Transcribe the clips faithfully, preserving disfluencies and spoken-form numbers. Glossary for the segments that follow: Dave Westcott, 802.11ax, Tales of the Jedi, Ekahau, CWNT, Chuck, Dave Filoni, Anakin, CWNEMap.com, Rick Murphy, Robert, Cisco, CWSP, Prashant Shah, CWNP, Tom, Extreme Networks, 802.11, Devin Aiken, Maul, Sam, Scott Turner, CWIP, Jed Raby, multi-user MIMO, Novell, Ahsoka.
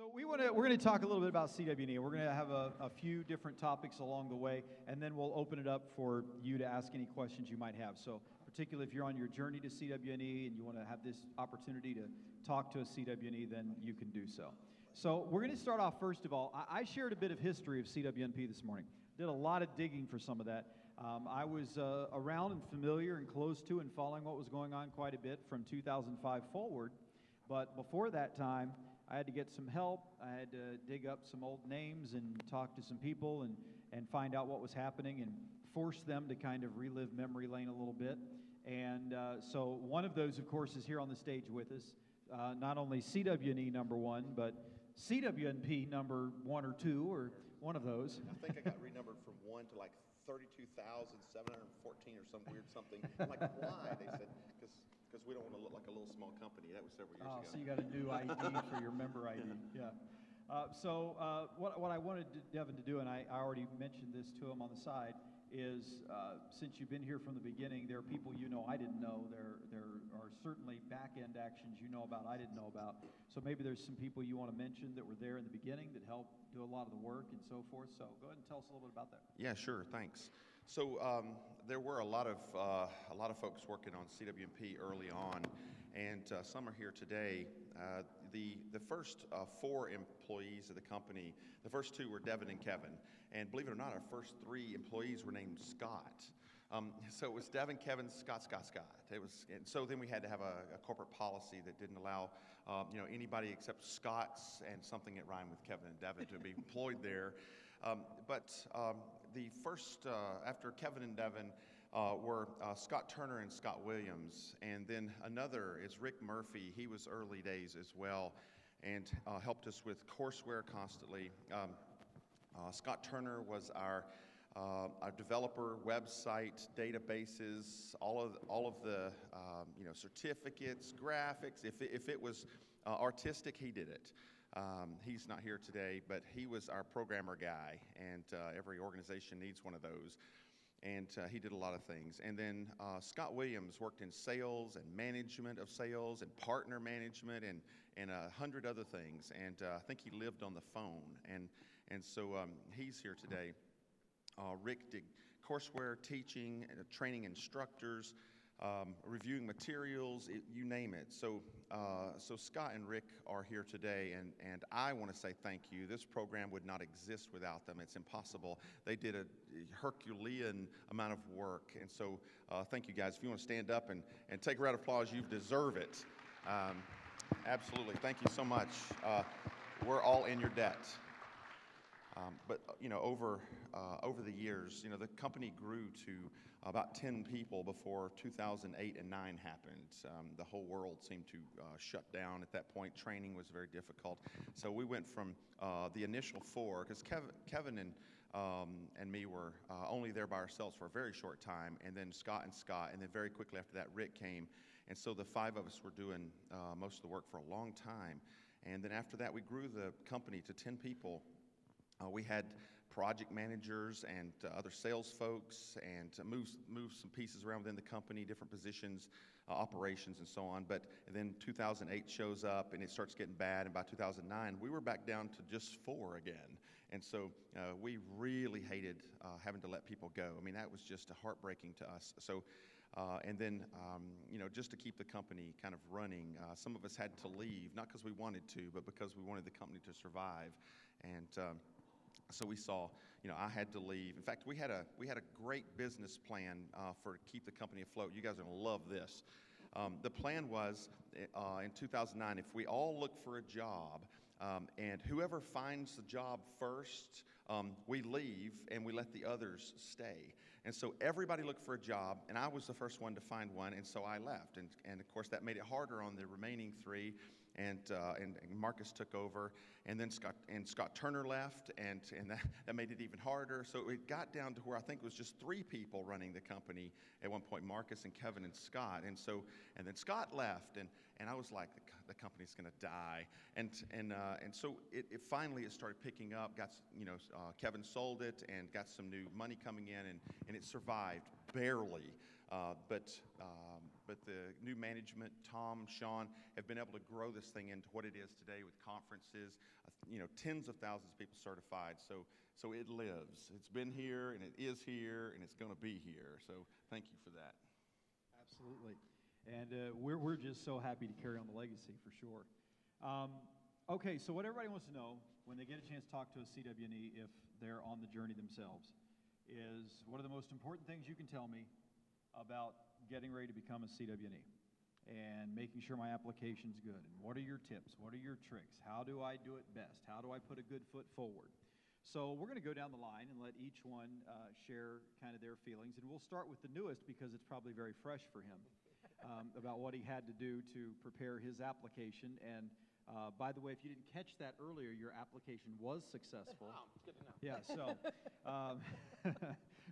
So we want to, we're going to talk a little bit about C W N E. We're going to have a, a few different topics along the way, and then we'll open it up for you to ask any questions you might have. So particularly if you're on your journey to C W N E and you want to have this opportunity to talk to a C W N E, then you can do so. So we're going to start off, first of all, I, I shared a bit of history of C W N P this morning. Did a lot of digging for some of that. Um, I was uh, around and familiar and close to and following what was going on quite a bit from two thousand five forward, but before that time, I had to get some help. I had to dig up some old names and talk to some people and, and find out what was happening and force them to kind of relive memory lane a little bit. And uh, so one of those, of course, is here on the stage with us. Uh, not only C W N E number one, but C W N P number one or two, or one of those. I think I got renumbered from one to like thirty-two thousand seven hundred fourteen or some weird something. I'm like, why? They said, because... because we don't want to look like a little small company. That was several years oh, ago. So you got a new I D for your member I D. Yeah. yeah. Uh, so uh, what, what I wanted to, Devin to do, and I, I already mentioned this to him on the side, is uh, since you've been here from the beginning, there are people you know I didn't know. There, there are certainly back-end actions you know about I didn't know about. So maybe there's some people you want to mention that were there in the beginning that helped do a lot of the work and so forth. So go ahead and tell us a little bit about that. Yeah, sure. Thanks. So um, there were a lot of uh, a lot of folks working on C W N P early on, and uh, some are here today. Uh, the the first uh, four employees of the company, the first two were Devin and Kevin, and believe it or not, our first three employees were named Scott. Um, so it was Devin, Kevin, Scott, Scott, Scott. It was, and so then we had to have a, a corporate policy that didn't allow, um, you know, anybody except Scott's and something that rhymed with Kevin and Devin to be employed there. Um, but um, the first, uh, after Kevin and Devin, uh, were uh, Scott Turner and Scott Williams, and then another is Rick Murphy. He was early days as well, and uh, helped us with courseware constantly. Um, uh, Scott Turner was our Uh, our developer, website, databases, all of all of the um, you know, certificates, graphics. If it, if it was uh, artistic, he did it. Um, he's not here today, but he was our programmer guy, and uh, every organization needs one of those. And uh, he did a lot of things. And then uh, Scott Williams worked in sales and management of sales and partner management and and a hundred other things. And uh, I think he lived on the phone. And and so um, he's here today. Uh, Rick did courseware, teaching, uh, training instructors, um, reviewing materials, it, you name it. So, uh, so Scott and Rick are here today, and, and I want to say thank you. This program would not exist without them. It's impossible. They did a Herculean amount of work, and so uh, thank you guys. If you want to stand up and, and take a round of applause, you deserve it. Um, absolutely. Thank you so much. Uh, we're all in your debt. Um, but you know, over uh, over the years, you know, the company grew to about ten people before two thousand eight and nine happened. Um, the whole world seemed to uh, shut down at that point. Training was very difficult, so we went from uh, the initial four, because Kev Kevin and um, and me were uh, only there by ourselves for a very short time, and then Scott and Scott, and then very quickly after that, Rick came, and so the five of us were doing uh, most of the work for a long time, and then after that, we grew the company to ten people. Uh, we had project managers and uh, other sales folks, and uh, moved, moved some pieces around within the company, different positions, uh, operations, and so on. But and then two thousand eight shows up, and it starts getting bad. And by two thousand nine, we were back down to just four again. And so uh, we really hated uh, having to let people go. I mean, that was just heartbreaking to us. So, uh, and then um, you know, just to keep the company kind of running, uh, some of us had to leave, not because we wanted to, but because we wanted the company to survive. And um, So we saw, you know, I had to leave. In fact, we had a we had a great business plan uh, for to keep the company afloat. You guys are gonna love this. Um, the plan was uh, in two thousand nine, if we all look for a job, um, and whoever finds the job first, um, we leave and we let the others stay. And so everybody looked for a job, and I was the first one to find one, and so I left. And and of course that made it harder on the remaining three. And, uh, and and Marcus took over, and then Scott and Scott Turner left, and and that, that made it even harder. So it got down to where I think it was just three people running the company at one point: Marcus and Kevin and Scott. And so and then Scott left, and and I was like, the, the company's going to die. And and uh, and so it, it finally it started picking up. Got you know uh, Kevin sold it and got some new money coming in, and and it survived barely. Uh, but um, but the new management, Tom, Sean, have been able to grow this thing into what it is today with conferences, you know, tens of thousands of people certified. So, so it lives. It's been here, and it is here, and it's going to be here. So thank you for that. Absolutely. And uh, we're, we're just so happy to carry on the legacy, for sure. Um, okay, so what everybody wants to know when they get a chance to talk to a C W N E, if they're on the journey themselves, is what are the most important things you can tell me about getting ready to become a C W N E and making sure my application's good? And what are your tips? What are your tricks? How do I do it best? How do I put a good foot forward? So we're going to go down the line and let each one uh, share kind of their feelings. And we'll start with the newest because it's probably very fresh for him. Um, about what he had to do to prepare his application. And uh, by the way, if you didn't catch that earlier, your application was successful. Oh, good to know. Yeah, so, um,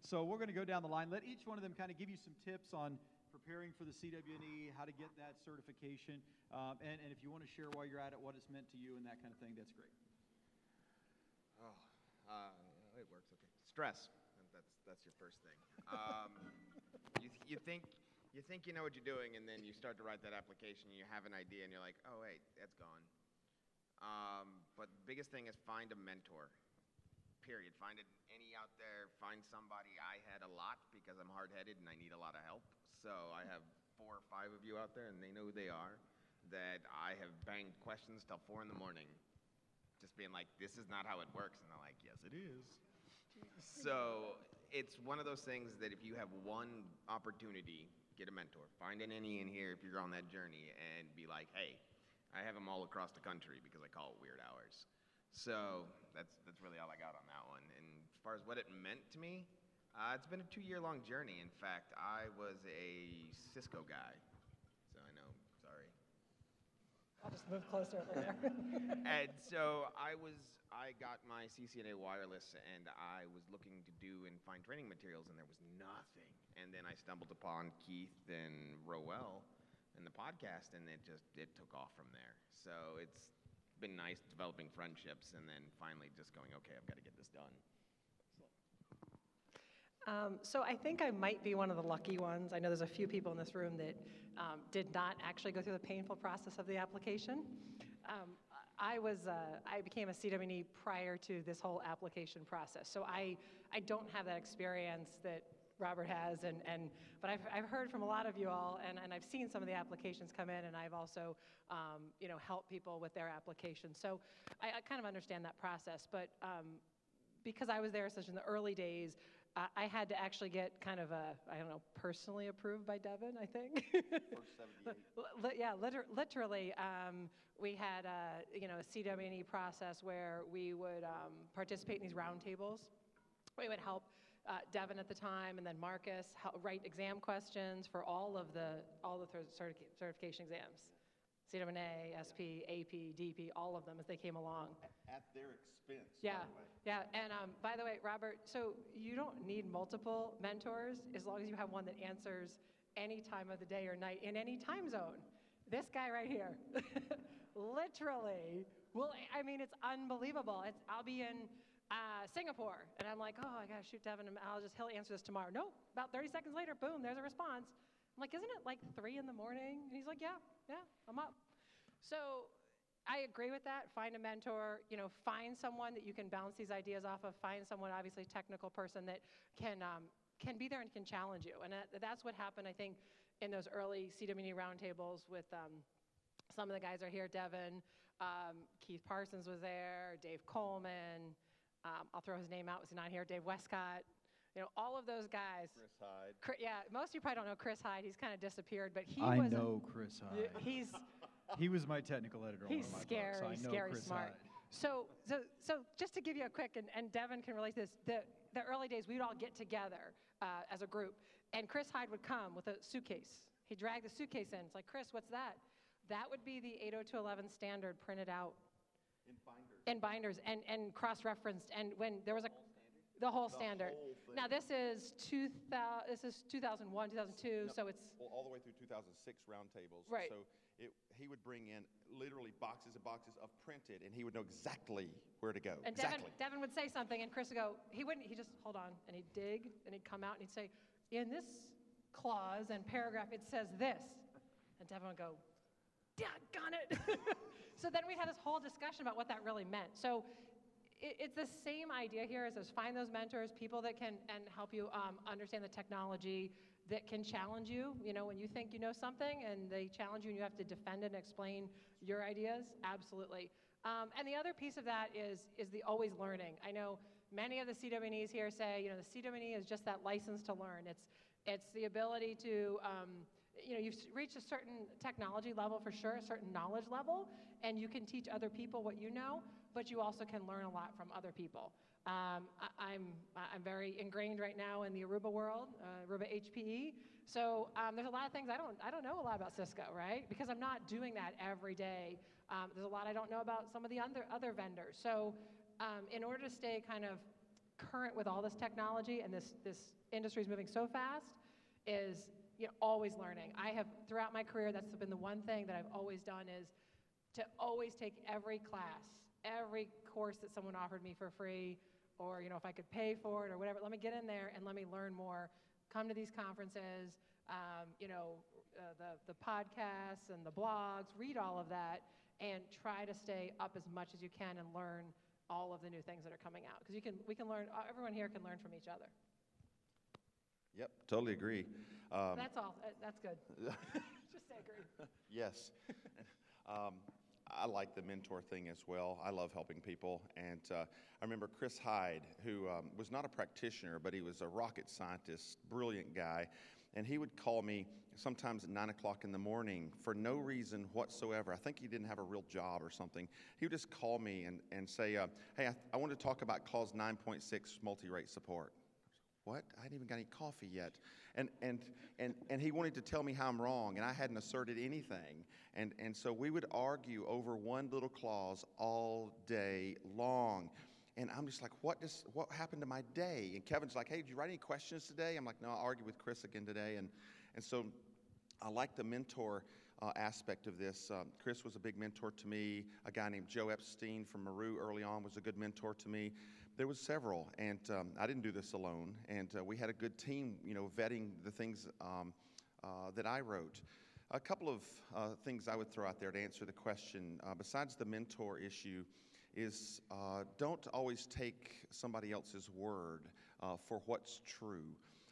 so we're going to go down the line. Let each one of them kind of give you some tips on preparing for the C W N E, how to get that certification. Um, and, and if you want to share while you're at it what it's meant to you and that kind of thing, that's great. Oh, uh, it works. Okay. Stress. That's, that's your first thing. Um, you, th you think... You think you know what you're doing, and then you start to write that application, and you have an idea, and you're like, oh, wait, that's gone. Um, but the biggest thing is find a mentor, period. Find any out there. Find somebody. I had a lot because I'm hard-headed, and I need a lot of help. So I have four or five of you out there, and they know who they are, that I have banged questions till four in the morning, just being like, this is not how it works. And they're like, yes, it is. So it's one of those things that if you have one opportunity, get a mentor. Find an N E in here if you're on that journey and be like, hey, I have them all across the country because I call it weird hours. So that's, that's really all I got on that one. And as far as what it meant to me, uh, it's been a two-year long journey. In fact, I was a Cisco guy. So I know, sorry. I'll just move closer over there. And so I was, I got my C C N A wireless, and I was looking to do and find training materials, and there was nothing. And then I stumbled upon Keith and Roel and the podcast, and it just, it took off from there. So it's been nice developing friendships, and then finally just going, okay, I've got to get this done. Um, so I think I might be one of the lucky ones. I know there's a few people in this room that um, did not actually go through the painful process of the application. Um, I was uh, I became a C W N E prior to this whole application process, so I I don't have that experience that Robert has, and, and but I've, I've heard from a lot of you all, and, and I've seen some of the applications come in, and I've also um, you know helped people with their applications. So I, I kind of understand that process, but um, because I was there such in the early days, I had to actually get kind of a, I don't know, personally approved by Devin, I think. Yeah, liter literally, um, we had a, you know, a C W N E process where we would um, participate in these roundtables. We would help uh, Devin at the time, and then Marcus help write exam questions for all of the all the certi certification exams. C W N A, S P, A P, D P, all of them as they came along. At their expense, yeah, by the way. Yeah, and um, by the way, Robert, so you don't need multiple mentors as long as you have one that answers any time of the day or night in any time zone. This guy right here, literally, well, I mean, it's unbelievable. It's, I'll be in uh, Singapore, and I'm like, oh, I gotta shoot Devin, and I'll just, he'll answer this tomorrow. No, about thirty seconds later, boom, there's a response. I'm like, isn't it like three in the morning? And he's like, yeah, yeah, I'm up. So I agree with that. Find a mentor, you know, find someone that you can bounce these ideas off of. Find someone, obviously, technical person that can um, can be there and can challenge you. And that, that's what happened, I think, in those early C W N E roundtables with um, some of the guys are here. Devin, um, Keith Parsons was there, Dave Coleman. Um, I'll throw his name out. Was he not here? Dave Westcott. You know, all of those guys. Chris Hyde. Chris, yeah, most of you probably don't know Chris Hyde. He's kind of disappeared, but he was. I know Chris Hyde. He's. He was my technical editor. He's on scary, my book, so I scary, know Chris smart. Hyde. So, so, so, just to give you a quick, and, and Devin can relate this. The the early days, we'd all get together uh, as a group, and Chris Hyde would come with a suitcase. He dragged the suitcase in. It's like, Chris, what's that? That would be the eight oh two eleven standard printed out. In binders. In binders, and and cross-referenced, and when there was a. The whole the standard. Whole now this is two thousand. This is two thousand one, two thousand two. No, so it's well, all the way through two thousand six roundtables. Right. So it, he would bring in literally boxes and boxes of printed, and he would know exactly where to go. And exactly. Devin, Devin would say something, and Chris would go. He wouldn't. He just hold on, and he'd dig, and he'd come out, and he'd say, "In this clause and paragraph, it says this. And Devin would go, "Doggone it." So then we had this whole discussion about what that really meant. So it, it's the same idea here as those, find those mentors, people that can and help you um, understand the technology, that can challenge you. You know, when you think you know something and they challenge you and you have to defend it and explain your ideas, absolutely. Um, and the other piece of that is, is the always learning. I know many of the C W N Es here say, you know, the C W N E is just that license to learn. It's, it's the ability to, um, you know, you've reached a certain technology level for sure, a certain knowledge level, and you can teach other people what you know, but you also can learn a lot from other people. Um, I, I'm, I'm very ingrained right now in the Aruba world, uh, Aruba H P E. So um, there's a lot of things I don't, I don't know a lot about Cisco, right? Because I'm not doing that every day. Um, there's a lot I don't know about some of the other, other vendors. So um, in order to stay kind of current with all this technology, and this, this industry is moving so fast, is, you know, always learning. I have, throughout my career, that's been the one thing that I've always done, is to always take every class, every course that someone offered me for free, or, you know, if I could pay for it or whatever, let me get in there and let me learn more. Come to these conferences, um, you know, uh, the, the podcasts and the blogs, read all of that, and try to stay up as much as you can and learn all of the new things that are coming out. Because you can, we can learn, everyone here can learn from each other. Yep, totally agree. Um, that's all. That's good. Just say agree. Yes. um, I like the mentor thing as well. I love helping people. And uh, I remember Chris Hyde, who um, was not a practitioner, but he was a rocket scientist, brilliant guy. And he would call me sometimes at nine o'clock in the morning for no reason whatsoever. I think he didn't have a real job or something. He would just call me and, and say, uh, hey, I, I want to talk about clause nine point six multi-rate support. What? I hadn't even got any coffee yet. And, and, and, and he wanted to tell me how I'm wrong, and I hadn't asserted anything. And, and so we would argue over one little clause all day long. And I'm just like, what, does, what happened to my day? And Kevin's like, hey, did you write any questions today? I'm like, no, I argued with Chris again today. And, and so I like the mentor uh, aspect of this. Um, Chris was a big mentor to me. A guy named Joe Epstein from Maru early on was a good mentor to me. There was several, and um, I didn't do this alone. And uh, we had a good team, you know, vetting the things um, uh, that I wrote. A couple of uh, things I would throw out there to answer the question, uh, besides the mentor issue, is uh, don't always take somebody else's word uh, for what's true.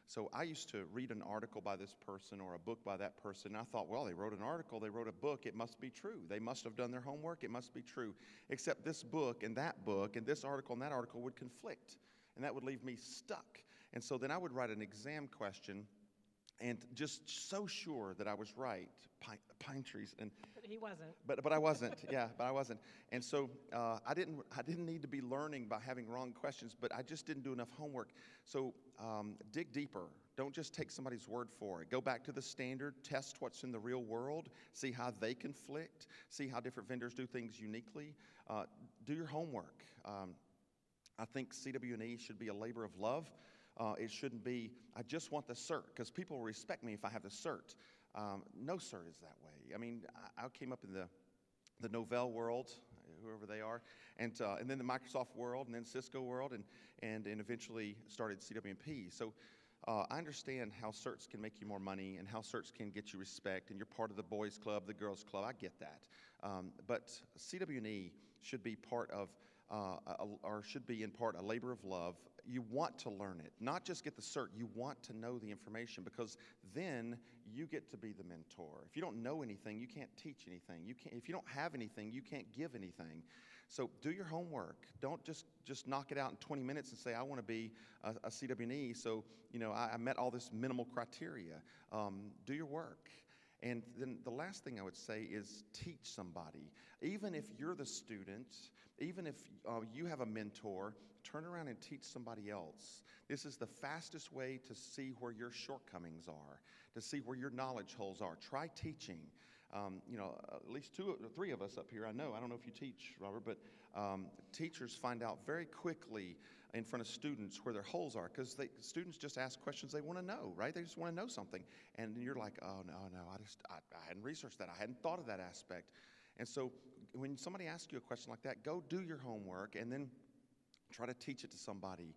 So I used to read an article by this person or a book by that person, and I thought, well, they wrote an article, they wrote a book, it must be true. They must have done their homework, it must be true. Except this book and that book and this article and that article would conflict, and that would leave me stuck. And so then I would write an exam question, and just so sure that I was right, pine, pine trees. And but he wasn't. But but I wasn't. Yeah, but I wasn't. And so uh, I didn't. I didn't need to be learning by having wrong questions. But I just didn't do enough homework. So um, dig deeper. Don't just take somebody's word for it. Go back to the standard, test what's in the real world, see how they conflict, see how different vendors do things uniquely. Uh, do your homework. Um, I think C W N E should be a labor of love. Uh, it shouldn't be, I just want the cert, because people respect me if I have the cert. Um, no cert is that way. I mean, I, I came up in the, the Novell world, whoever they are, and, uh, and then the Microsoft world, and then Cisco world, and, and, and eventually started C W N P. So uh, I understand how certs can make you more money, and how certs can get you respect, and you're part of the boys club, the girls club, I get that. Um, but C W N E should be part of, Uh, a, or should be in part a labor of love. You want to learn it, not just get the cert. You want to know the information, because then you get to be the mentor. If you don't know anything, you can't teach anything. You can't, if you don't have anything, you can't give anything. So do your homework. Don't just, just knock it out in twenty minutes and say, I want to be a, a C W N E, so you know, I, I met all this minimal criteria. Um, do your work. And then the last thing I would say is teach somebody. Even if you're the student, even if uh, you have a mentor, turn around and teach somebody else. This is the fastest way to see where your shortcomings are, to see where your knowledge holes are. Try teaching. Um, you know, at least two or three of us up here, I know. I don't know if you teach, Robert, but um, teachers find out very quickly in front of students where their holes are, because students just ask questions they want to know, right? They just want to know something. And you're like, oh, no, no, I just, I, I hadn't researched that. I hadn't thought of that aspect. And so when somebody asks you a question like that, go do your homework and then try to teach it to somebody.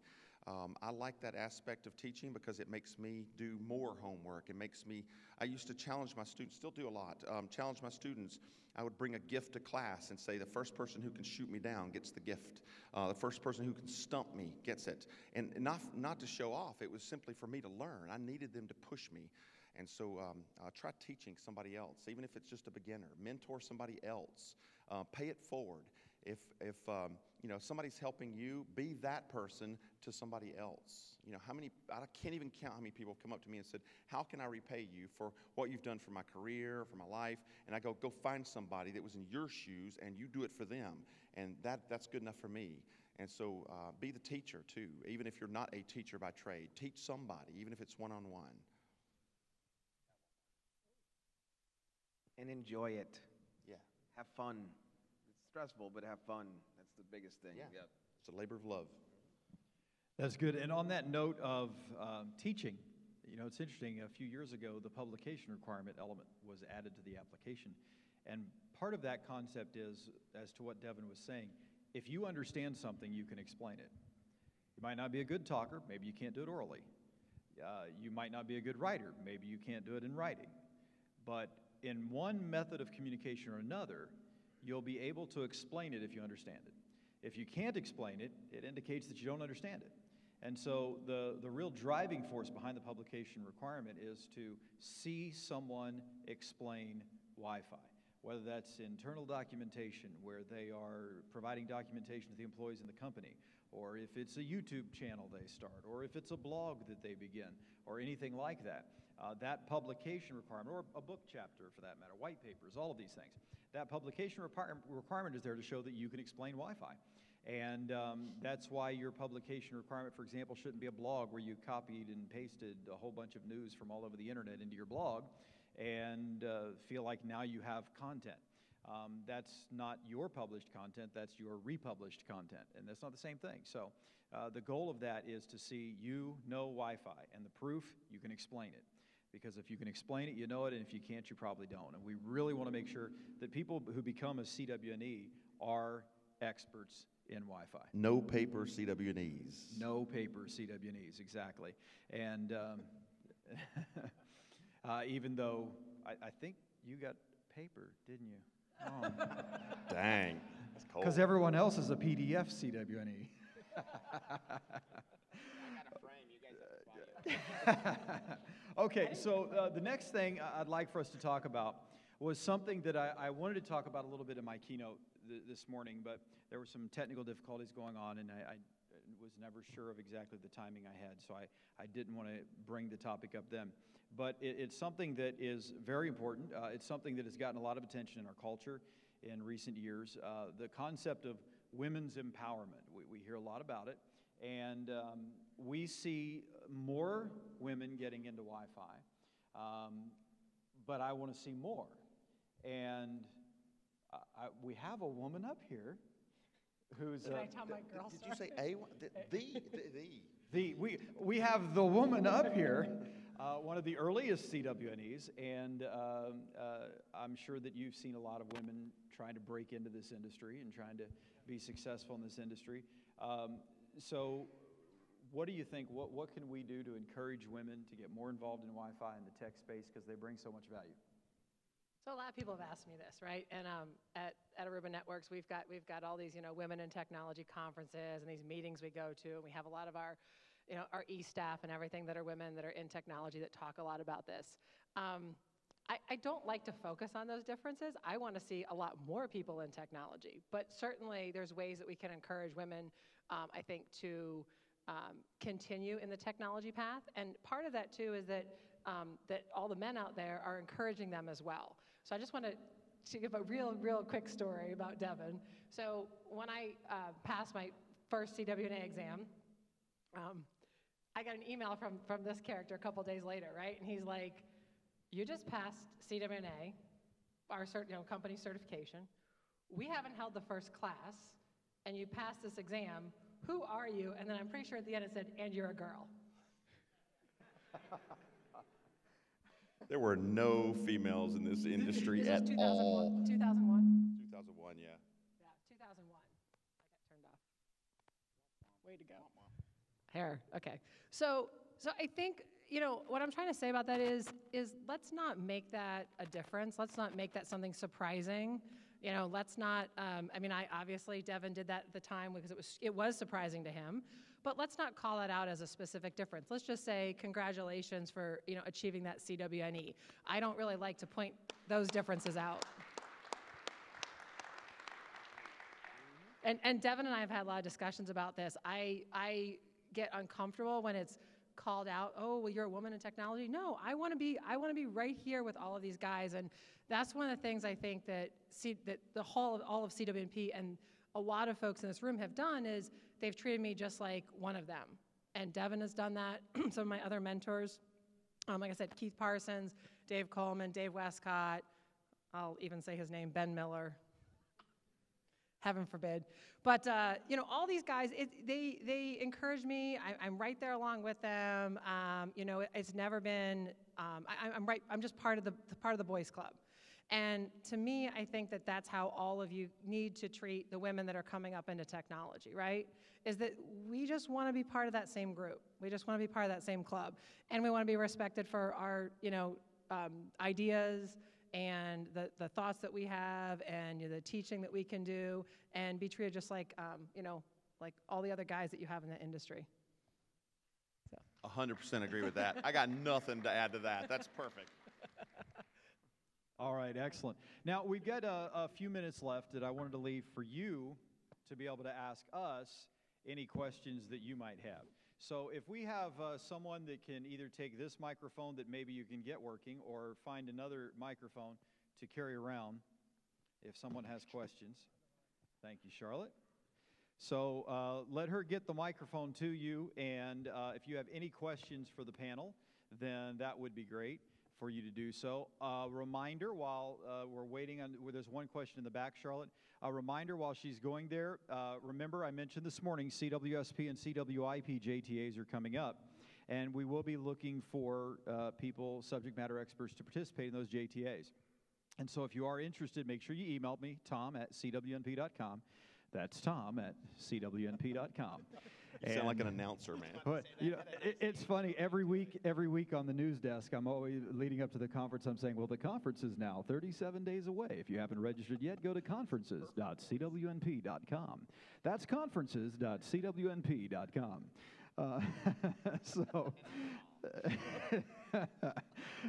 Um, I like that aspect of teaching because it makes me do more homework. It makes me, I used to challenge my students, still do a lot, um, challenge my students. I would bring a gift to class and say the first person who can shoot me down gets the gift. Uh, the first person who can stump me gets it. And not, not to show off, it was simply for me to learn. I needed them to push me. And so um, uh, try teaching somebody else, even if it's just a beginner. Mentor somebody else. Uh, pay it forward. If, if um, you know, somebody's helping you, be that person to somebody else. You know, how many, I can't even count how many people come up to me and said, how can I repay you for what you've done for my career, for my life? And I go, go find somebody that was in your shoes and you do it for them. And that, that's good enough for me. And so uh, be the teacher too, even if you're not a teacher by trade. Teach somebody, even if it's one-on-one. And enjoy it. Yeah. Have fun. Stressful, but have fun. That's the biggest thing. Yeah. Yep. It's a labor of love. That's good. And on that note of um, teaching, you know, it's interesting. A few years ago, the publication requirement element was added to the application. And part of that concept is, as to what Devin was saying, if you understand something, you can explain it. You might not be a good talker. Maybe you can't do it orally. Uh, you might not be a good writer. Maybe you can't do it in writing. But in one method of communication or another, you'll be able to explain it if you understand it. If you can't explain it, it indicates that you don't understand it. And so the, the real driving force behind the publication requirement is to see someone explain Wi-Fi, whether that's internal documentation where they are providing documentation to the employees in the company, or if it's a YouTube channel they start, or if it's a blog that they begin, or anything like that. Uh, that publication requirement, or a book chapter for that matter, white papers, all of these things. That publication requir- requirement is there to show that you can explain Wi-Fi. And um, that's why your publication requirement, for example, shouldn't be a blog where you copied and pasted a whole bunch of news from all over the internet into your blog and uh, feel like now you have content. Um, that's not your published content, that's your republished content, and that's not the same thing. So uh, the goal of that is to see you know Wi-Fi, and the proof, you can explain it. Because if you can explain it, you know it, and if you can't, you probably don't. And we really want to make sure that people who become a C W N E are experts in Wi-Fi. No paper C W N Es. No paper C W N Es, exactly. And um, uh, even though I, I think you got paper, didn't you? Oh. Dang, that's cold. Because everyone else is a P D F C W N E. Okay, so uh, the next thing I'd like for us to talk about was something that I, I wanted to talk about a little bit in my keynote th this morning, but there were some technical difficulties going on, and I, I was never sure of exactly the timing I had, so I, I didn't want to bring the topic up then. But it, it's something that is very important. Uh, it's something that has gotten a lot of attention in our culture in recent years, uh, the concept of women's empowerment. We, we hear a lot about it. And um, we see more women getting into Wi-Fi, um, but I want to see more. And I, I, we have a woman up here who's. Did uh, I tell my girl Did story? You say a the the, the the the? We we have the woman up here, uh, one of the earliest C W N Es, and um, uh, I'm sure that you've seen a lot of women trying to break into this industry and trying to be successful in this industry. Um, So what do you think, what, what can we do to encourage women to get more involved in Wi-Fi in the tech space because they bring so much value? So a lot of people have asked me this, right? And um, at, at Aruba Networks, we've got, we've got all these, you know, women in technology conferences and these meetings we go to. And we have a lot of our, you know, our e-staff and everything that are women that are in technology that talk a lot about this. Um, I, I don't like to focus on those differences. I want to see a lot more people in technology. But certainly there's ways that we can encourage women, um, I think, to um, continue in the technology path. And part of that, too, is that, um, that all the men out there are encouraging them as well. So I just want to to give a real, real quick story about Devin. So when I uh, passed my first C W N A exam, um, I got an email from, from this character a couple days later, right? And he's like, you just passed C W N A, our cert, you know, company certification. We haven't held the first class, and you passed this exam. Who are you? And then I'm pretty sure at the end it said, and you're a girl. There were no females in this industry this at two thousand one, all. two thousand one? two thousand one, yeah. Yeah, two thousand one. I got turned off. Way to go. Hair, okay. So, so I think, you know, what I'm trying to say about that is, is let's not make that a difference. Let's not make that something surprising. You know, let's not, um, I mean, I obviously, Devin did that at the time because it was, it was surprising to him, but let's not call it out as a specific difference. Let's just say congratulations for, you know, achieving that C W N E. I don't really like to point those differences out. And, and Devin and I have had a lot of discussions about this. I, I get uncomfortable when it's called out, oh, well, you're a woman in technology. No, I want to be, I want to be right here with all of these guys. And that's one of the things I think that, C, that the whole of, all of C W N P and a lot of folks in this room have done is they've treated me just like one of them. And Devin has done that, some of my other mentors. Um, like I said, Keith Parsons, Dave Coleman, Dave Westcott, I'll even say his name, Ben Miller. Heaven forbid. But, uh, you know, all these guys, it, they, they encourage me. I, I'm right there along with them. Um, you know, it, it's never been, um, I, I'm right, I'm just part of the, part of the boys club. And to me, I think that that's how all of you need to treat the women that are coming up into technology, right? Is that we just want to be part of that same group. We just want to be part of that same club. And we want to be respected for our, you know, um, ideas, and the, the thoughts that we have, and you know, the teaching that we can do, and be treated just like, um, you know, like all the other guys that you have in the industry. So. one hundred percent agree with that. I got nothing to add to that. That's perfect. All right, excellent. Now, we've got a, a few minutes left that I wanted to leave for you to be able to ask us any questions that you might have. So if we have uh, someone that can either take this microphone that maybe you can get working or find another microphone to carry around if someone has questions. Thank you, Charlotte. So uh, let her get the microphone to you, and uh, if you have any questions for the panel, then that would be great for you to do so. A reminder while uh, we're waiting on, well, there's one question in the back, Charlotte. A reminder while she's going there, uh, remember I mentioned this morning C W S P and C W I P J T As are coming up, and we will be looking for uh, people, subject matter experts, to participate in those J T As. And so if you are interested, make sure you email me, Tom at C W N P dot com. That's Tom at C W N P dot com. You sound like an announcer, man. But, you know, it, it's funny. Every week, every week on the news desk, I'm always leading up to the conference. I'm saying, well, the conference is now thirty-seven days away. If you haven't registered yet, go to conferences dot C W N P dot com. That's conferences dot C W N P dot com. Uh, so,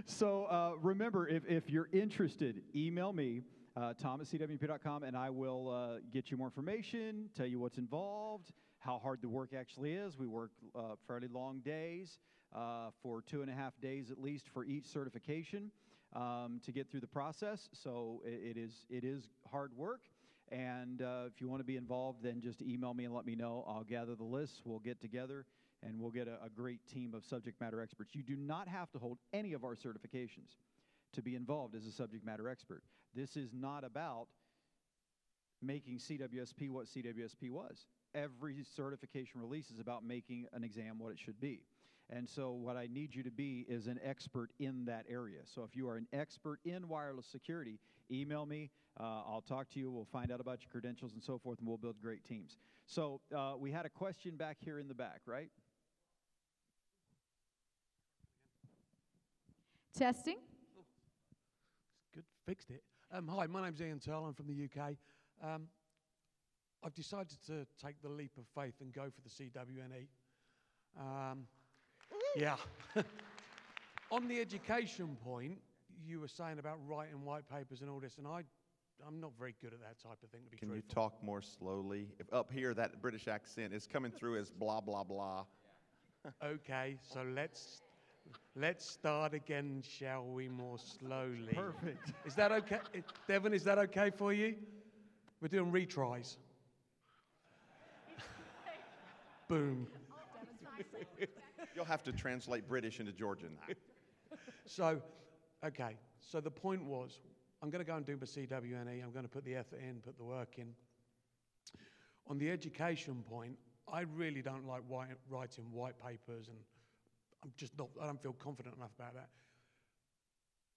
so uh, remember, if if you're interested, email me. Uh, Tom at C W N P dot com, and I will uh, get you more information, tell you what's involved, how hard the work actually is. We work uh, fairly long days uh, for two and a half days at least for each certification um, to get through the process. So it, it is it is hard work, and uh, if you want to be involved, then just email me and let me know. I'll gather the lists. We'll get together, and we'll get a, a great team of subject matter experts. You do not have to hold any of our certifications to be involved as a subject matter expert. This is not about making C W S P what C W S P was. Every certification release is about making an exam what it should be. And so what I need you to be is an expert in that area. So if you are an expert in wireless security, email me. Uh, I'll talk to you. We'll find out about your credentials and so forth, and we'll build great teams. So uh, we had a question back here in the back, right? Testing. Fixed it. Um, hi, my name's Ian Turl. I'm from the U K. Um, I've decided to take the leap of faith and go for the C W N E. Um, yeah. On the education point, you were saying about writing white papers and all this, and I, I'm not very good at that type of thing, to be truthful. Can you talk more slowly? If up here, that British accent is coming through as blah, blah, blah. Okay, so let's... Let's start again, shall we, more slowly. Perfect. Is that okay? Devin, is that okay for you? We're doing retries. Boom. You'll have to translate British into Georgian. So, okay. So the point was, I'm going to go and do my C W N E. I'm going to put the effort in, put the work in. On the education point, I really don't like white, writing white papers and I'm just not, I don't feel confident enough about that.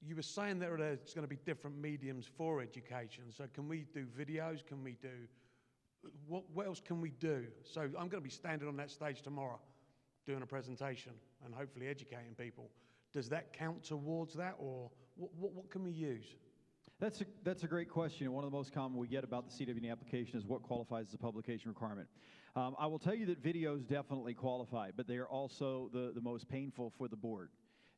You were saying that there's going to be different mediums for education. So can we do videos? Can we do, what, what else can we do? So I'm going to be standing on that stage tomorrow. doing a presentation and hopefully educating people. Does that count towards that, or what, what, what can we use? That's a, that's a great question. One of the most common we get about the C W N E application is what qualifies as a publication requirement. Um, I will tell you that videos definitely qualify, but they are also the, the most painful for the board,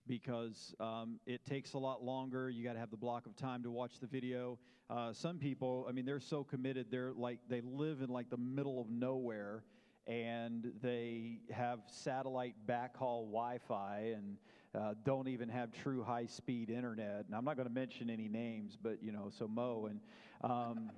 because um, it takes a lot longer. You got to have the block of time to watch the video. Uh, some people, I mean, they're so committed. They're like, they live in like the middle of nowhere, and they have satellite backhaul Wi-Fi and uh, don't even have true high-speed internet. And I'm not going to mention any names, but you know, so Mo and. Um,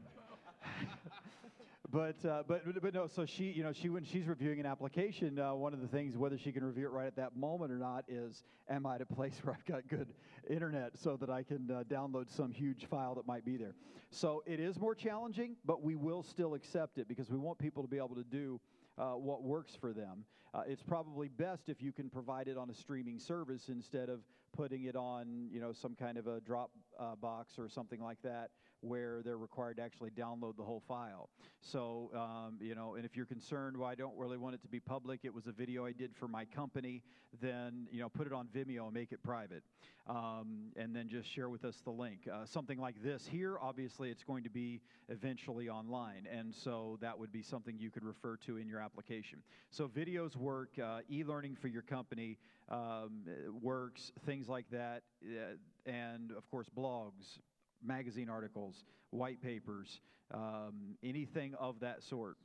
But, uh, but, but no, so she, you know, she, when she's reviewing an application, uh, one of the things, whether she can review it right at that moment or not, is, am I at a place where I've got good internet so that I can uh, download some huge file that might be there? So it is more challenging, but we will still accept it because we want people to be able to do uh, what works for them. Uh, it's probably best if you can provide it on a streaming service instead of putting it on, you know, some kind of a drop uh, box or something like that, where they're required to actually download the whole file. So, um, you know, and if you're concerned, well, I don't really want it to be public, it was a video I did for my company, then, you know, put it on Vimeo and make it private. Um, and then just share with us the link. Uh, something like this here, obviously it's going to be eventually online, and so that would be something you could refer to in your application. So videos work, uh, e-learning for your company um, works, things like that, uh, and of course blogs, magazine articles, white papers, um, anything of that sort,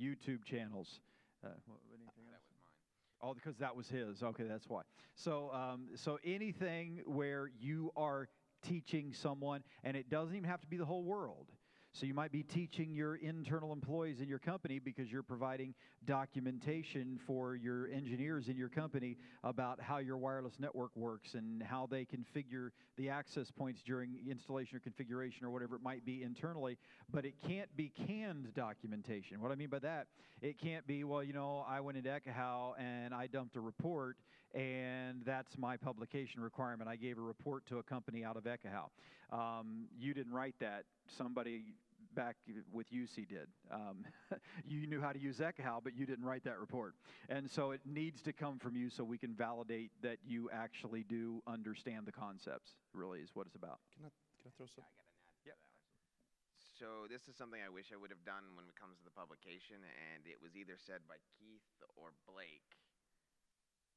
YouTube channels. Uh, what, anything else? That was mine. Oh, because that was his. Okay, that's why. So, um, so anything where you are teaching someone, and it doesn't even have to be the whole world. So you might be teaching your internal employees in your company because you're providing documentation for your engineers in your company about how your wireless network works and how they configure the access points during installation or configuration or whatever it might be internally. But it can't be canned documentation. What I mean by that, it can't be, well, you know, I went into Ekahau and I dumped a report, and that's my publication requirement. I gave a report to a company out of Ekahau. Um, you didn't write that. Somebody back with U C did. Um, you knew how to use Ekahau, but you didn't write that report. And so it needs to come from you so we can validate that you actually do understand the concepts, really is what it's about. Can I, can I throw something? Yeah, I got an ad. Yep. So this is something I wish I would have done when it comes to the publication, and it was either said by Keith or Blake,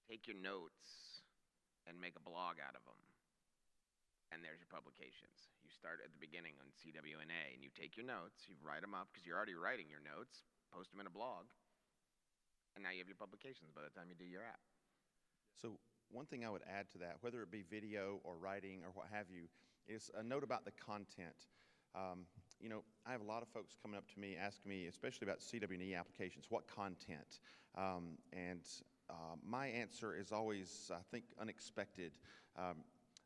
take your notes and make a blog out of them. And there's your publications. You start at the beginning on C W N A, and you take your notes, you write them up, because you're already writing your notes, post them in a blog, and now you have your publications by the time you do your app. So one thing I would add to that, whether it be video or writing or what have you, is a note about the content. Um, you know, I have a lot of folks coming up to me, asking me, especially about C W N E applications, what content? Um, and uh, my answer is always, I think, unexpected. Um,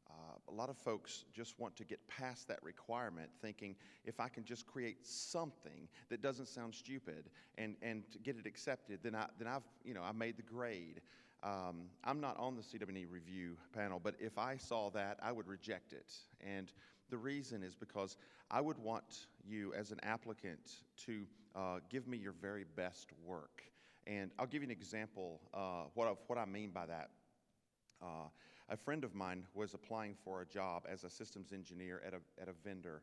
Uh, a lot of folks just want to get past that requirement, thinking if I can just create something that doesn't sound stupid and and to get it accepted, then I then I've you know I made the grade. Um, I'm not on the C W N E review panel, but if I saw that, I would reject it. And the reason is because I would want you as an applicant to uh, give me your very best work. And I'll give you an example uh, what of what I mean by that. Uh, A friend of mine was applying for a job as a systems engineer at a, at a vendor,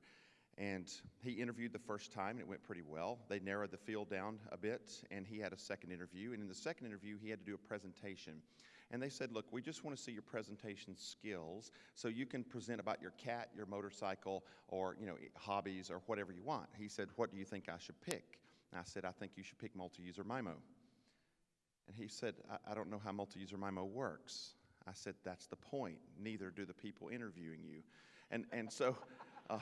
and he interviewed the first time, and it went pretty well. They narrowed the field down a bit, and he had a second interview, and in the second interview, he had to do a presentation. And they said, look, we just want to see your presentation skills, so you can present about your cat, your motorcycle, or you know, hobbies, or whatever you want. He said, what do you think I should pick? And I said, I think you should pick multi-user MIMO. And he said, I, I don't know how multi-user MIMO works. I said, that's the point. Neither do the people interviewing you. And, and so uh,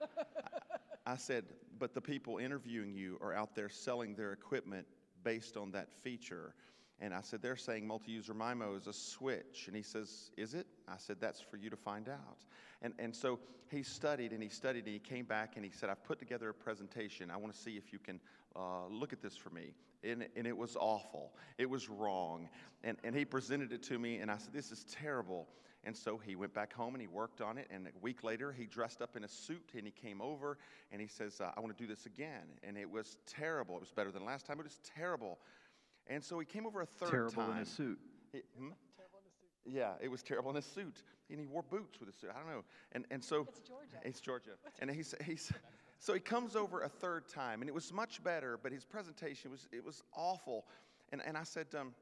I, I said, but the people interviewing you are out there selling their equipment based on that feature. And I said, they're saying multi-user MIMO is a switch. And he says, is it? I said, that's for you to find out. And, and so he studied and he studied and he came back and he said, I've put together a presentation. I want to see if you can uh, look at this for me. And, and it was awful. It was wrong. And, and he presented it to me and I said, this is terrible. And so he went back home and he worked on it. And a week later, he dressed up in a suit and he came over and he says, uh, I want to do this again. And it was terrible. It was better than last time. It was terrible. And so he came over a third terrible time. Terrible in his suit. He, hmm? Terrible in his suit. Yeah, it was terrible in his suit. And he wore boots with a suit. I don't know. And, and so, it's Georgia. It's Georgia. And he's, he's, so he comes over a third time, and it was much better, but his presentation was, it was awful. And, and I said, um,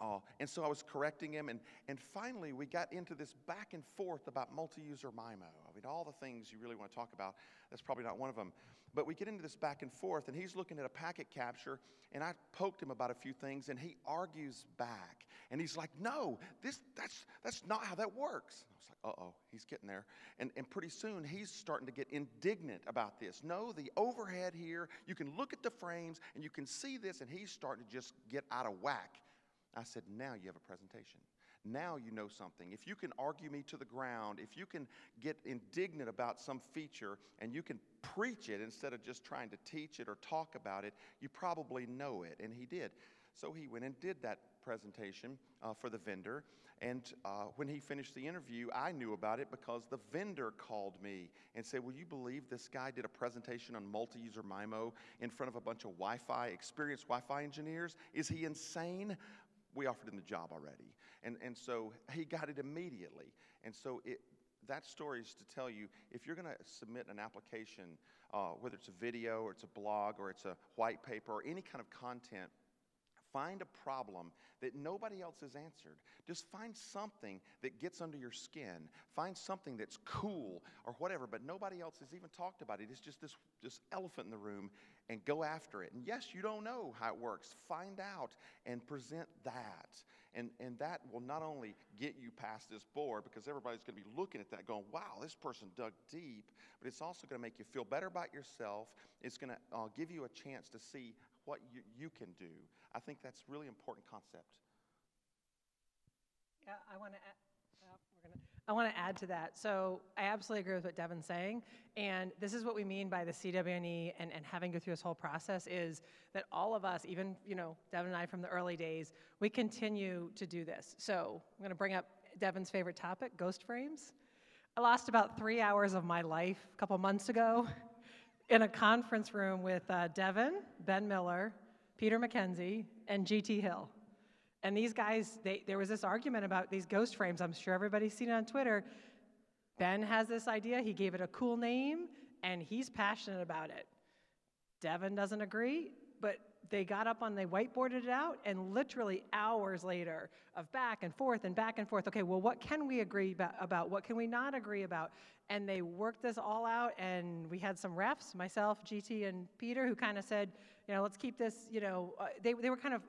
oh, and so I was correcting him, and, and finally we got into this back and forth about multi-user MIMO. I mean, all the things you really want to talk about, that's probably not one of them. But we get into this back and forth, and he's looking at a packet capture, and I poked him about a few things, and he argues back. And he's like, no, this, that's, that's not how that works. And I was like, uh-oh, he's getting there. And, and pretty soon, he's starting to get indignant about this. No, the overhead here, you can look at the frames, and you can see this, and he's starting to just get out of whack. I said, now you have a presentation. Now you know something. If you can argue me to the ground, if you can get indignant about some feature and you can preach it instead of just trying to teach it or talk about it, you probably know it. And he did. So he went and did that presentation uh, for the vendor. And uh, when he finished the interview, I knew about it because the vendor called me and said, will you believe this guy did a presentation on multi-user MIMO in front of a bunch of Wi-Fi, experienced Wi-Fi engineers? Is he insane? We offered him the job already. And, and so he got it immediately. And so it, that story is to tell you, if you're going to submit an application, uh, whether it's a video or it's a blog or it's a white paper or any kind of content, find a problem that nobody else has answered. Just find something that gets under your skin. Find something that's cool or whatever, but nobody else has even talked about it. It's just this, this elephant in the room, and go after it. And yes, you don't know how it works. Find out and present that. And, and that will not only get you past this board, because everybody's going to be looking at that going, wow, this person dug deep, but it's also going to make you feel better about yourself. It's going to uh, give you a chance to see what you, you can do. I think that's a really important concept. Yeah, I want to add, oh, we're gonna, I want to add to that. So I absolutely agree with what Devin's saying. And this is what we mean by the C W N E and, and having to go through this whole process is that all of us, even you know Devin and I from the early days, we continue to do this. So I'm going to bring up Devin's favorite topic, ghost frames. I lost about three hours of my life a couple months ago in a conference room with uh, Devin, Ben Miller, Peter McKenzie, and G T Hill. And these guys, they, there was this argument about these ghost frames. I'm sure everybody's seen it on Twitter. Ben has this idea. He gave it a cool name, and he's passionate about it. Devin doesn't agree, but they got up on, they whiteboarded it out, and literally hours later of back and forth and back and forth, okay, well, what can we agree about? What can we not agree about? And they worked this all out, and we had some refs, myself, G T, and Peter, who kind of said, you know, let's keep this, you know, uh, they, they were kind of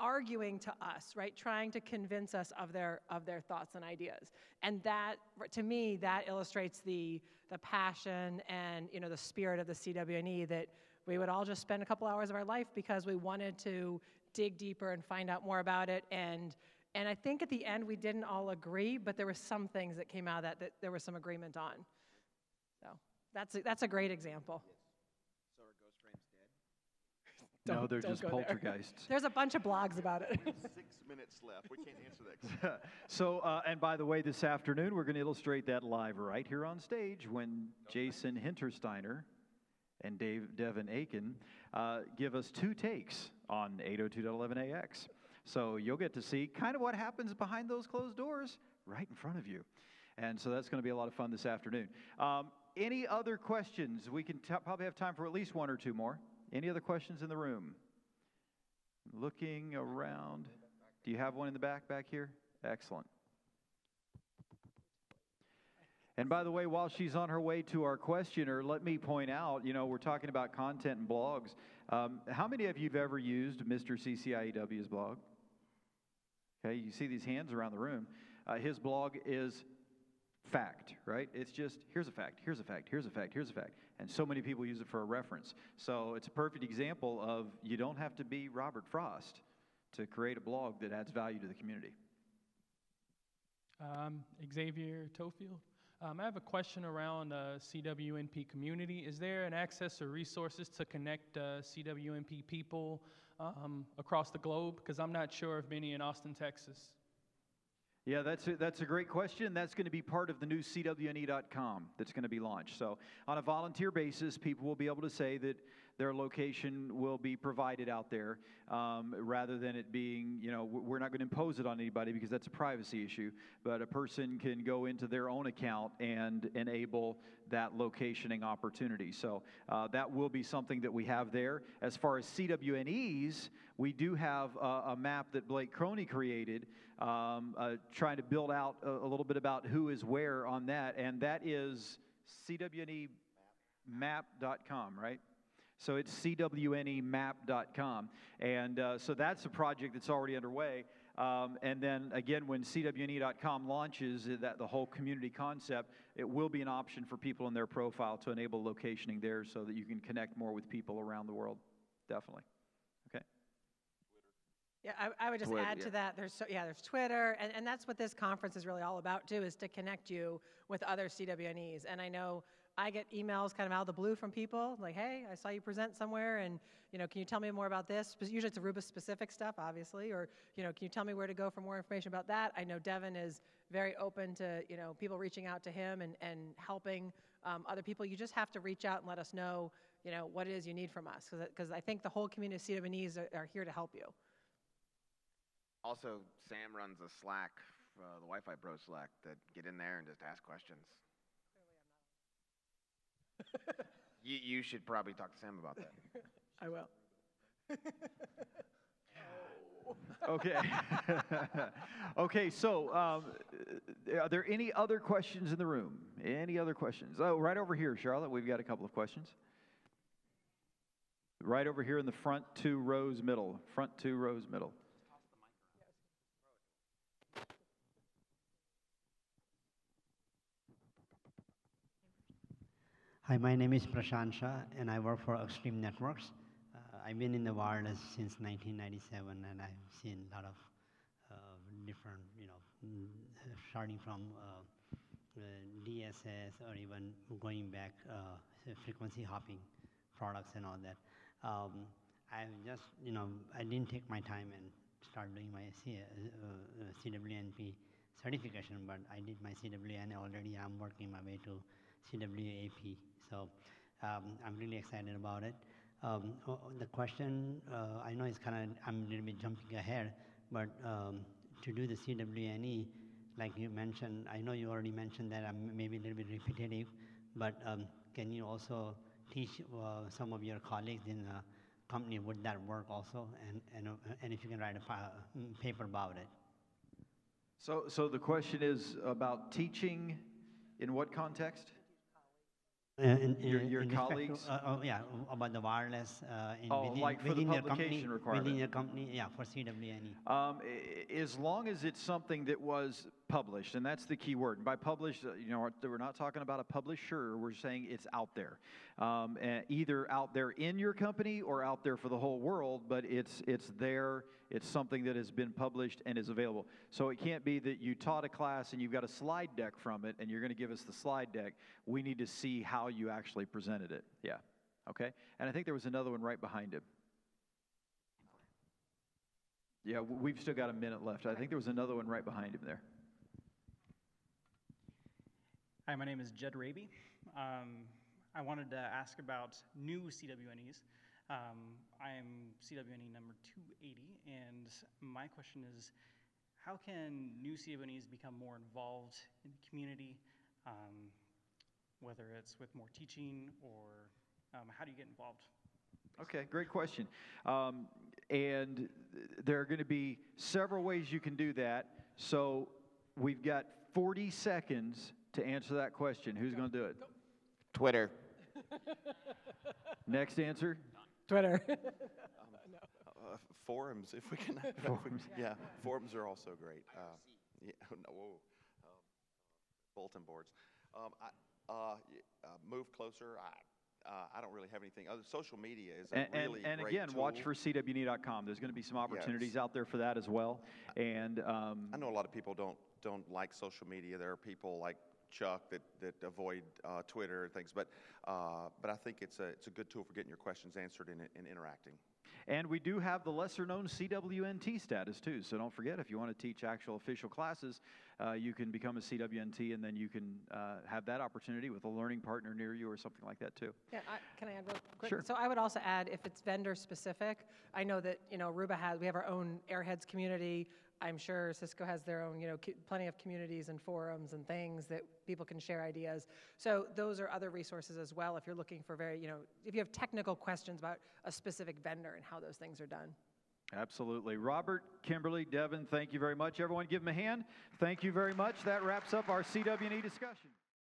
arguing to us, right, trying to convince us of their of their thoughts and ideas. And that, to me, that illustrates the the passion and you know the spirit of the C W N E, that we would all just spend a couple hours of our life because we wanted to dig deeper and find out more about it. And and I think at the end we didn't all agree, but there were some things that came out of that that there was some agreement on. So that's a, that's a great example. Don't, no, they're just poltergeists. There. There's a bunch of blogs about it. We have six minutes left. We can't answer that. so, uh, and by the way, this afternoon, we're going to illustrate that live right here on stage when okay. Jason Hintersteiner and Dave, Devin Aiken uh, give us two takes on eight oh two dot eleven A X. So you'll get to see kind of what happens behind those closed doors right in front of you. And so that's going to be a lot of fun this afternoon. Um, any other questions? We can probably have time for at least one or two more. Any other questions in the room? Looking around. Do you have one in the back, back here? Excellent. And by the way, while she's on her way to our questioner, let me point out, you know, we're talking about content and blogs. Um, how many of you have ever used Mister C C I E W's blog? Okay, you see these hands around the room. Uh, his blog is fact, right? It's just, here's a fact, here's a fact, here's a fact, here's a fact. And so many people use it for a reference. So it's a perfect example of you don't have to be Robert Frost to create a blog that adds value to the community. Um, Xavier Tofield. Um, I have a question around uh, C W N P community. Is there an access or resources to connect uh, C W N P people um, across the globe? Because I'm not sure if many in Austin, Texas. Yeah, that's a, that's a great question. That's going to be part of the new C W N E dot com that's going to be launched. So on a volunteer basis, people will be able to say that their location will be provided out there, um, rather than it being, you know, we're not going to impose it on anybody because that's a privacy issue, but a person can go into their own account and enable that locationing opportunity. So uh, that will be something that we have there. As far as C W N Es, we do have a, a map that Blake Crony created, um, uh, trying to build out a, a little bit about who is where on that, and that is C W N E map dot com, right? So it's C W N E map dot com, and uh, so that's a project that's already underway. Um, and then again, when C W N E dot com launches, that the whole community concept, it will be an option for people in their profile to enable locationing there, so that you can connect more with people around the world. Definitely. Okay. Yeah, I, I would just Twitter, add yeah. to that. There's so, yeah, there's Twitter, and and that's what this conference is really all about too, is to connect you with other C W N Es. And I know I get emails kind of out of the blue from people like, hey, I saw you present somewhere, and you know, can you tell me more about this? Usually it's Aruba specific stuff, obviously, or you know, can you tell me where to go for more information about that? I know Devin is very open to, you know, people reaching out to him and, and helping um, other people. You just have to reach out and let us know, you know, what it is you need from us, because I think the whole community of C W N Es are, are here to help you. Also, Sam runs a Slack, uh, the Wi-Fi Bro Slack, that get in there and just ask questions. you, you should probably talk to Sam about that. I will. Okay. Okay, so um, are there any other questions in the room? Any other questions? Oh, right over here, Charlotte, we've got a couple of questions. Right over here in the front two rows middle. Front two rows middle. Hi, my name is Prashant Shah, and I work for Extreme Networks. Uh, I've been in the wireless since nineteen ninety-seven, and I've seen a lot of uh, different, you know, starting from uh, uh, D S S or even going back, uh, frequency hopping products and all that. Um, I just, you know, I didn't take my time and start doing my C uh, C W N P certification, but I did my C W N A already. I'm working my way to C W I P. So um, I'm really excited about it. Um, oh, the question, uh, I know it's kind of, I'm a little bit jumping ahead, but um, to do the C W N E, like you mentioned, I know you already mentioned that I'm maybe a little bit repetitive, but um, can you also teach uh, some of your colleagues in the company, would that work also? And, and, uh, and if you can write a paper about it. So, so the question is about teaching in what context? And, and, your your in colleagues? To, uh, oh, yeah, about the wireless. Uh, in, oh, within, like for within the publication company, requirement. Within your company, yeah, for C W N E. Um, as long as it's something that was published, and that's the key word. And by published, you know, we're not talking about a publisher. We're saying it's out there, um, either out there in your company or out there for the whole world. But it's it's there. It's something that has been published and is available. So it can't be that you taught a class and you've got a slide deck from it, and you're going to give us the slide deck. We need to see how you actually presented it. Yeah. Okay. And I think there was another one right behind him. Yeah, we've still got a minute left. I think there was another one right behind him there. Hi, my name is Jed Raby. Um, I wanted to ask about new C W N Es. Um, I am C W N E number two eighty, and my question is, how can new C W N Es become more involved in the community, um, whether it's with more teaching or um, how do you get involved? Okay, great question. Um, and there are going to be several ways you can do that. So we've got forty seconds to answer that question. Who's going to do it? Twitter. Next answer? Twitter. um, uh, forums, if we can. Forums. Yeah, forums are also great. Uh, yeah, no, whoa. Uh, bulletin boards. Um, I, uh, uh, move closer. I, Uh, I don't really have anything. Other social media is a and, really and, and great again, tool. Watch for C W N E dot com. There's going to be some opportunities yes. out there for that as well. And um, I know a lot of people don't don't like social media. There are people like Chuck that that avoid uh, Twitter and things. But uh, but I think it's a it's a good tool for getting your questions answered and, and interacting. And we do have the lesser-known C W N T status, too. So don't forget, if you want to teach actual official classes, uh, you can become a C W N T, and then you can uh, have that opportunity with a learning partner near you or something like that, too. Yeah, I, can I add real quick? Sure. So I would also add, if it's vendor-specific, I know that, you know, Aruba has, we have our own Airheads community. I'm sure Cisco has their own, you know, plenty of communities and forums and things that people can share ideas. So those are other resources as well if you're looking for very, you know, if you have technical questions about a specific vendor and how those things are done. Absolutely. Robert, Kimberly, Devin, thank you very much. Everyone give them a hand. Thank you very much. That wraps up our C W N E discussion.